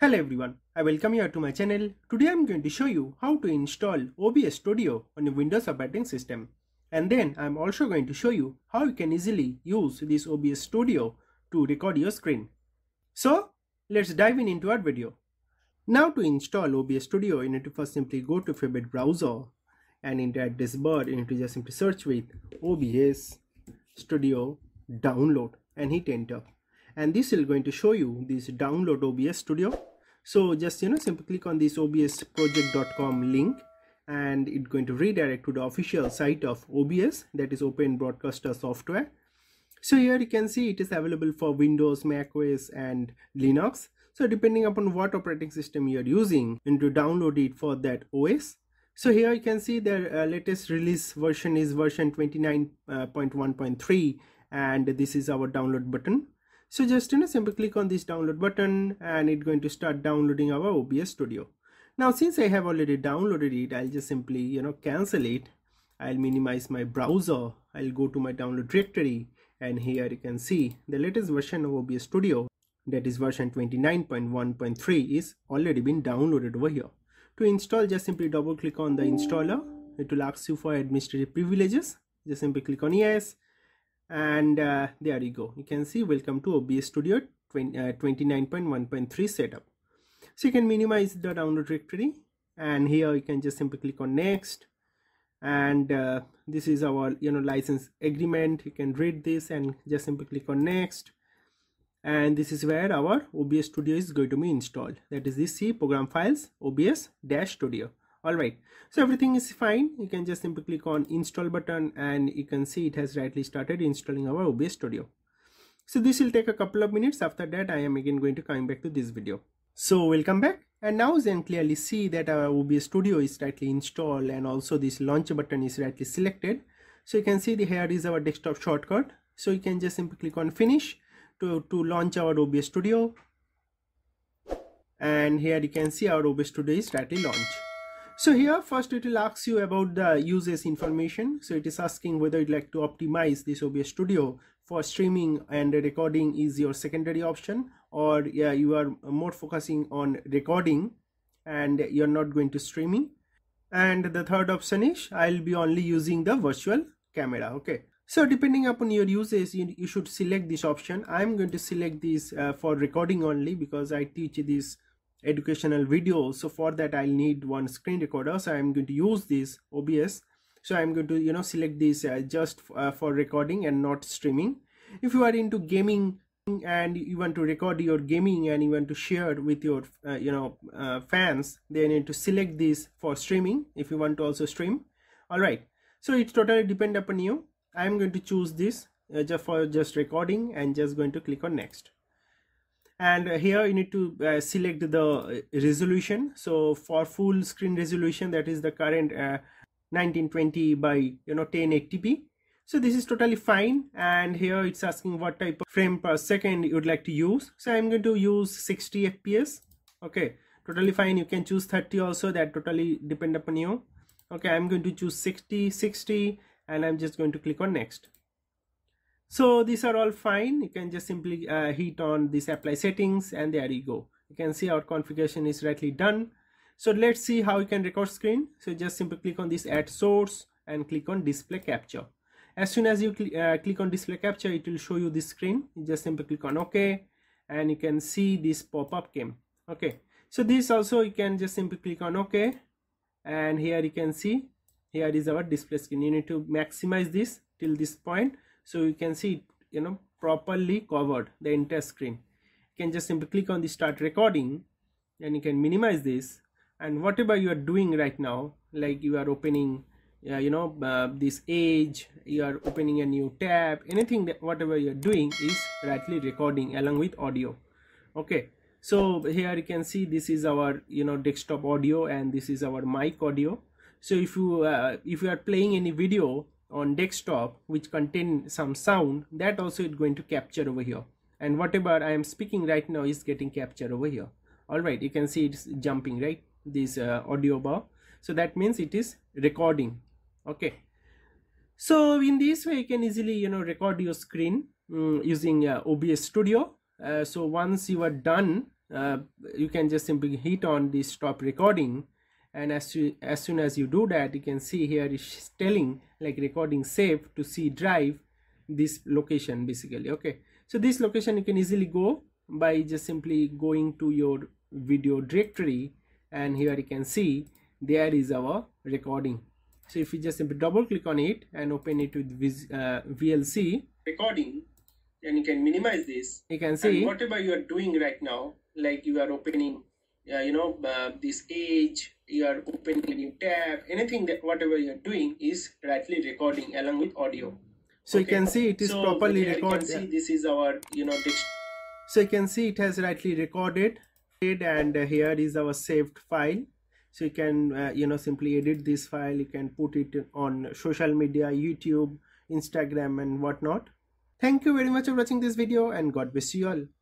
Hello everyone, I welcome you to my channel. Today I am going to show you how to install OBS Studio on your Windows operating system. And then I am also going to show you how you can easily use this OBS Studio to record your screen. So let's dive into our video. Now to install OBS Studio, you need to first simply go to favorite browser and in the address bar you need to just simply search with OBS Studio download and hit enter. And this is going to show you this download OBS Studio. So just simply click on this obsproject.com link and it's going to redirect to the official site of OBS, that is Open Broadcaster Software. So here you can see it is available for Windows, Mac OS and Linux. So depending upon what operating system you are using, you need to download it for that OS. So here you can see their latest release version is version 29.1.3 and this is our download button. So just simply click on this download button and it's going to start downloading our OBS Studio. Now since I have already downloaded it, I'll just simply cancel it. I'll minimize my browser. I'll go to my download directory and here you can see the latest version of OBS Studio, that is version 29.1.3, is already been downloaded over here. To install, just simply double click on the installer. It will ask you for administrative privileges. Just simply click on yes. And there you go, you can see welcome to OBS Studio 29.1.3 setup. So you can minimize the download directory and here you can just simply click on next. And this is our license agreement. You can read this and just simply click on next. And this is where our OBS Studio is going to be installed, that is the C program files obs-studio. Alright, so everything is fine. You can just simply click on install button and you can see it has rightly started installing our OBS Studio. So this will take a couple of minutes. After that I am again going to come back to this video. So welcome back, and now you can clearly see that our OBS Studio is rightly installed and also this launch button is rightly selected. So you can see here is our desktop shortcut. So you can just simply click on finish to launch our OBS Studio. And here you can see our OBS Studio is rightly launched. So here first it will ask you about the usage information. So it is asking whether you'd like to optimize this OBS Studio for streaming and recording is your secondary option, or you are more focusing on recording and you're not going to streaming. And the third option is I'll be only using the virtual camera. Okay, so depending upon your usage you should select this option. I'm going to select this for recording only because I teach this educational video, so for that I'll need one screen recorder. So I'm going to use this OBS, so I'm going to select this just for recording and not streaming. If you are into gaming and you want to record your gaming and you want to share it with your fans, then you need to select this for streaming if you want to also stream. All right, so it's totally depend upon you. I'm going to choose this just for recording and just going to click on next. And here you need to select the resolution. So for full screen resolution, that is the current 1920 by 1080p. So this is totally fine. And here it's asking what type of frame per second you would like to use. So I'm going to use 60 fps. Okay, totally fine. You can choose 30 also, that totally depend upon you. Okay, I'm going to choose 60 and I'm just going to click on next. So these are all fine. You can just simply hit on this apply settings and there you go. You can see our configuration is rightly done. So let's see how you can record screen. So just simply click on this add source and click on display capture. As soon as you click on display capture, it will show you this screen. You just simply click on OK and you can see this pop-up came. Okay, so this also you can just simply click on OK, and here you can see here is our display screen. You need to maximize this till this point, so you can see properly covered the entire screen. You can just simply click on the start recording and you can minimize this, and whatever you are doing right now, like you are opening this Edge, you are opening a new tab, anything that whatever you are doing is rightly recording along with audio. Okay, so here you can see this is our desktop audio and this is our mic audio. So if you are playing any video on desktop which contain some sound, that also is going to capture over here, and whatever I am speaking right now is getting captured over here. All right, you can see it's jumping right this audio bar, so that means it is recording. Okay, so in this way you can easily record your screen using OBS Studio. So once you are done you can just simply hit on the stop recording, and as soon as you do that, you can see here it's telling like recording save to C drive, this location basically. Okay, so this location you can easily go by just simply going to your video directory, and here you can see there is our recording. So if you just simply double click on it and open it with VLC recording, then you can minimize this. You can see, and whatever you are doing right now, like you are opening this page, you are opening a new tab, anything that whatever you are doing is rightly recording along with audio. So you can see it is properly recorded. You can see this is our so you can see it has rightly recorded, and here is our saved file. So you can simply edit this file. You can put it on social media, YouTube, Instagram and whatnot. Thank you very much for watching this video, and God bless you all.